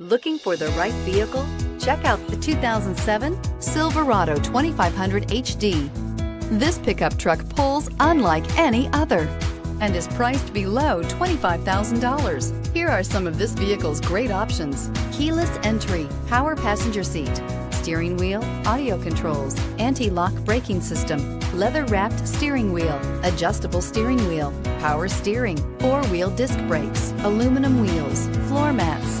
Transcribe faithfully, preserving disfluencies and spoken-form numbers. Looking for the right vehicle? Check out the two thousand seven Silverado twenty-five hundred H D. This pickup truck pulls unlike any other and is priced below twenty-five thousand dollars. Here are some of this vehicle's great options: keyless entry, power passenger seat, steering wheel audio controls, anti-lock braking system, leather-wrapped steering wheel, adjustable steering wheel, power steering, four-wheel disc brakes, aluminum wheels, floor mats.